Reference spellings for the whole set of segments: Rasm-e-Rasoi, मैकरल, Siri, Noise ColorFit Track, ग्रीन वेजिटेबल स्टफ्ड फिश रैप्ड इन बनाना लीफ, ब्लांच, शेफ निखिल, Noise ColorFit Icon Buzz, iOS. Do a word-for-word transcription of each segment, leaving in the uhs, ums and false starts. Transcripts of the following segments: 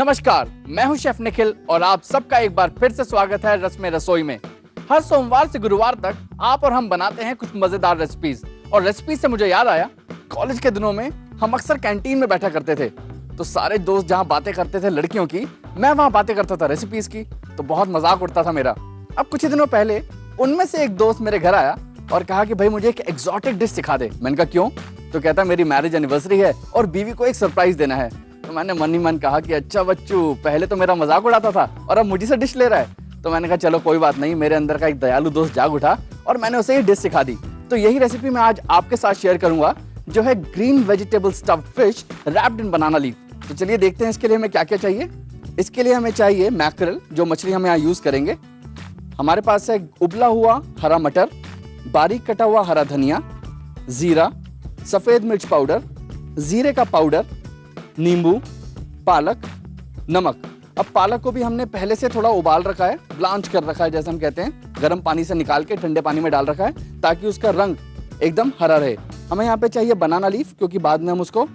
नमस्कार, मैं हूं शेफ निखिल और आप सबका एक बार फिर से स्वागत है रस्म-ए-रसोई में। हर सोमवार से गुरुवार तक आप और हम बनाते हैं कुछ मजेदार रेसिपीज। और रेसिपी से मुझे याद आया, कॉलेज के दिनों में हम अक्सर कैंटीन में बैठा करते थे, तो सारे दोस्त जहाँ बातें करते थे लड़कियों की, मैं वहाँ बातें करता था रेसिपीज की, तो बहुत मजाक उड़ता था मेरा। अब कुछ ही दिनों पहले उनमें से एक दोस्त मेरे घर आया और कहा कि भाई मुझे एक एक्सोटिक डिश सिखा दे। मैंने कहा क्यों? तो कहता मेरी मैरिज एनिवर्सरी है और बीवी को एक सरप्राइज देना है। तो मैंने मन ही मन कहा कि अच्छा बच्चू, पहले तो मेरा मजाक उड़ाता था और अब मुझे से डिश ले रहा है। तो मैंने कहा चलो कोई बात नहीं, मेरे अंदर का एक दयालु दोस्त जाग उठा और मैंने उसे ये डिश सिखा दी। तो यही रेसिपी मैं आज आपके साथ शेयर करूंगा, जो है ग्रीन वेजिटेबल स्टफ्ड फिश रैप्ड इन बनाना लीफ। तो चलिए देखते हैं इसके लिए हमें क्या क्या चाहिए। इसके लिए हमें चाहिए मैकरल, जो मछली हम यहाँ यूज करेंगे। हमारे पास है उबला हुआ हरा मटर, बारीक कटा हुआ हरा धनिया, जीरा, सफ़ेद मिर्च पाउडर, जीरे का पाउडर, नींबू, पालक, नमक। अब पालक को भी हमने पहले से थोड़ा उबाल रखा है, ब्लांच कर रखा है, जैसे हम कहते हैं, गर्म पानी से निकाल के ठंडे पानी में डाल रखा है ताकि उसका रंग एकदम हरा रहे। हमें यहाँ पे चाहिए बनाना लीफ, क्योंकि बाद में हम उसको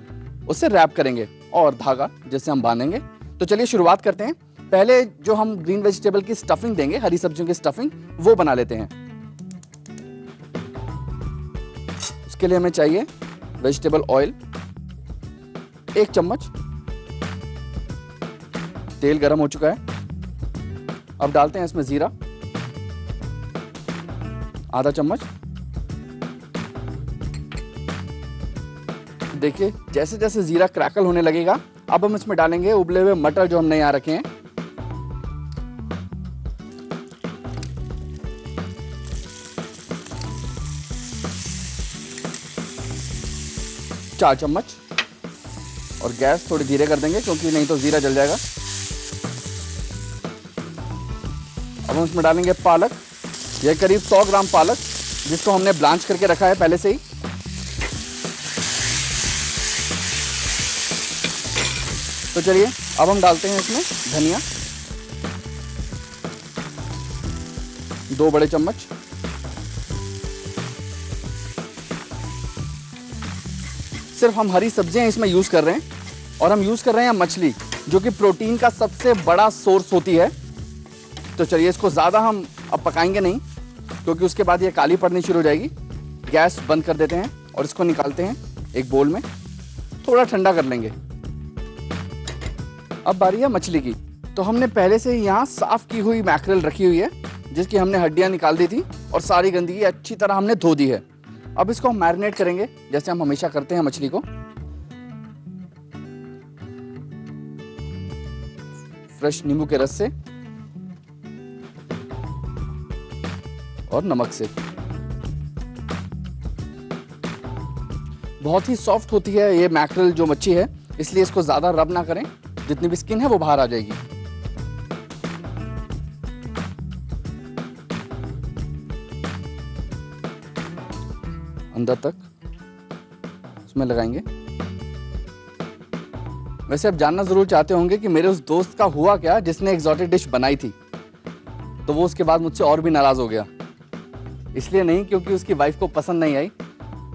उससे रैप करेंगे, और धागा जिससे हम बांधेंगे। तो चलिए शुरुआत करते हैं। पहले जो हम ग्रीन वेजिटेबल की स्टफिंग देंगे, हरी सब्जियों की स्टफिंग, वो बना लेते हैं। उसके लिए हमें चाहिए वेजिटेबल ऑयल, एक चम्मच। तेल गरम हो चुका है, अब डालते हैं इसमें जीरा, आधा चम्मच। देखिए जैसे जैसे जीरा क्रैकल होने लगेगा, अब हम इसमें डालेंगे उबले हुए मटर जो हमने यहां रखे हैं। चार चम्मच, और गैस थोड़ी धीरे कर देंगे क्योंकि नहीं तो जीरा जल जाएगा। अब हम इसमें डालेंगे पालक, यह करीब सौ ग्राम पालक, जिसको हमने ब्लांच करके रखा है पहले से ही। तो चलिए अब हम डालते हैं इसमें धनिया, दो बड़े चम्मच, सिर्फ हम हरी सब्जियां इसमें यूज कर रहे हैं, और हम यूज कर रहे हैं मछली, जो कि प्रोटीन का सबसे बड़ा सोर्स होती है। तो चलिए इसको ज्यादा हम अब पकाएंगे नहीं, क्योंकि उसके बाद ये काली पड़नी शुरू हो जाएगी। गैस बंद कर देते हैं और इसको निकालते हैं एक बोल में, थोड़ा ठंडा कर लेंगे। अब बारी है मछली की। तो हमने पहले से ही यहाँ साफ की हुई मैकरल रखी हुई है, जिसकी हमने हड्डियाँ निकाल दी थी और सारी गंदगी अच्छी तरह हमने धो दी है। अब इसको हम मैरिनेट करेंगे, जैसे हम हमेशा करते हैं मछली को। फ्रेश नींबू के रस से और नमक से। बहुत ही सॉफ्ट होती है ये मैकरल जो मच्छी है, इसलिए इसको ज्यादा रब ना करें, जितनी भी स्किन है वो बाहर आ जाएगी। अंदर तक इसमें लगाएंगे। वैसे आप जानना जरूर चाहते होंगे कि मेरे उस दोस्त का हुआ क्या जिसने एक्सोटिक डिश बनाई थी। तो वो उसके बाद मुझसे और भी नाराज हो गया, इसलिए नहीं क्योंकि उसकी वाइफ को पसंद नहीं आई,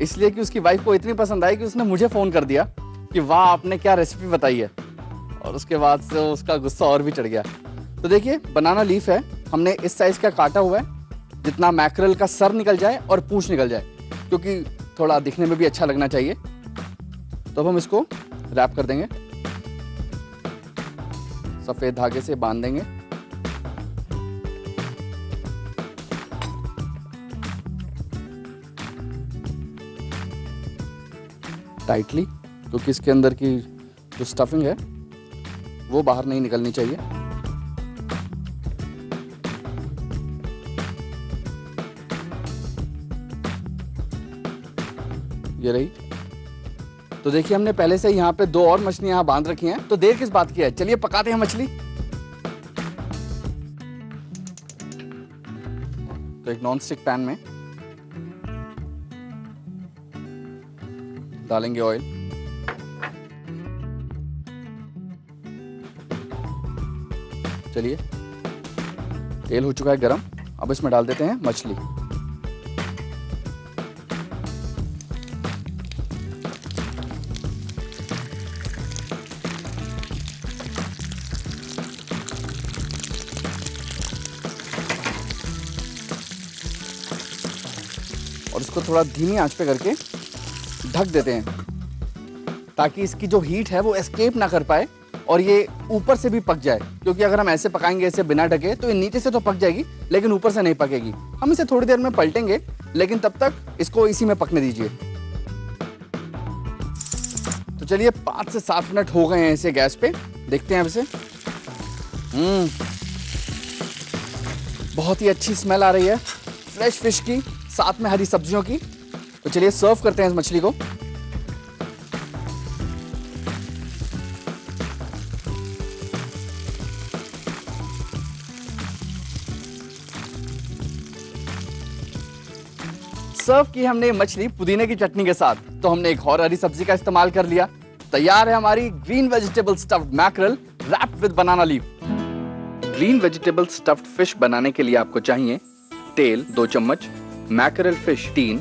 इसलिए कि उसकी वाइफ को इतनी पसंद आई कि उसने मुझे फोन कर दिया कि वाह आपने क्या रेसिपी बताई है, और उसके बाद से उसका गुस्सा और भी चढ़ गया। तो देखिए बनाना लीफ है, हमने इस साइज का काटा हुआ है, जितना मैकरल का सर निकल जाए और पूंछ निकल जाए, क्योंकि थोड़ा दिखने में भी अच्छा लगना चाहिए। तो अब हम इसको रैप कर देंगे, सफेद धागे से बांध देंगे। टाइटली, क्योंकि इसके अंदर की जो स्टफिंग है वो बाहर नहीं निकलनी चाहिए। ये रही। तो देखिए हमने पहले से यहाँ पे दो और मछलियां यहाँ बांध रखी हैं, तो देर किस बात की है, चलिए पकाते हैं मछली। तो एक नॉन स्टिक पैन में डालेंगे ऑयल, चलिए तेल हो चुका है गरम, अब इसमें डाल देते हैं मछली। इसको थोड़ा धीमी आंच पे करके ढक देते हैं ताकि इसकी जो हीट है वो एस्केप ना कर पाए और ये ऊपर से भी पक जाए, क्योंकि अगर हम ऐसे पकाएंगे ऐसे बिना ढके तो ये नीचे से तो पक जाएगी लेकिन ऊपर से नहीं पकेगी। हम इसे थोड़ी देर में पलटेंगे, लेकिन तब तक इसको इसी में पकने दीजिए। तो चलिए पाँच से सात मिनट हो गए हैं इसे गैस पे, देखते हैं अब इसे। हम्म, बहुत ही अच्छी स्मेल आ रही है फ्रेश फिश की, साथ में हरी सब्जियों की। तो चलिए सर्व करते हैं इस मछली को। सर्व की हमने मछली पुदीने की चटनी के साथ, तो हमने एक और हरी सब्जी का इस्तेमाल कर लिया। तैयार है हमारी green vegetable stuffed मैकरल wrapped with banana leaf. Green vegetable stuffed fish बनाने के लिए आपको चाहिए तेल दो चम्मच, मैकरल फिश तीन,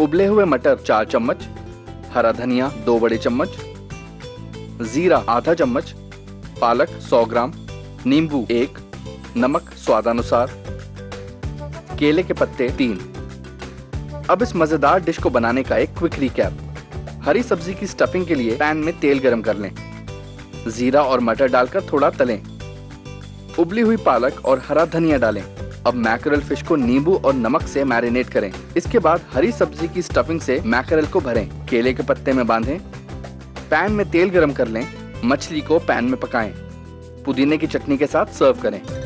उबले हुए मटर चार चम्मच, हरा धनिया दो बड़े चम्मच, जीरा आधा चम्मच, पालक सौ ग्राम, नींबू एक, नमक स्वादानुसार, केले के पत्ते तीन। अब इस मजेदार डिश को बनाने का एक क्विक रिकैप। हरी सब्जी की स्टफिंग के लिए पैन में तेल गरम कर लें, जीरा और मटर डालकर थोड़ा तलें, उबली हुई पालक और हरा धनिया डालें। अब मैकरल फिश को नींबू और नमक से मैरिनेट करें। इसके बाद हरी सब्जी की स्टफिंग से मैकरल को भरें, केले के पत्ते में बांधें, पैन में तेल गरम कर लें, मछली को पैन में पकाएं, पुदीने की चटनी के साथ सर्व करें।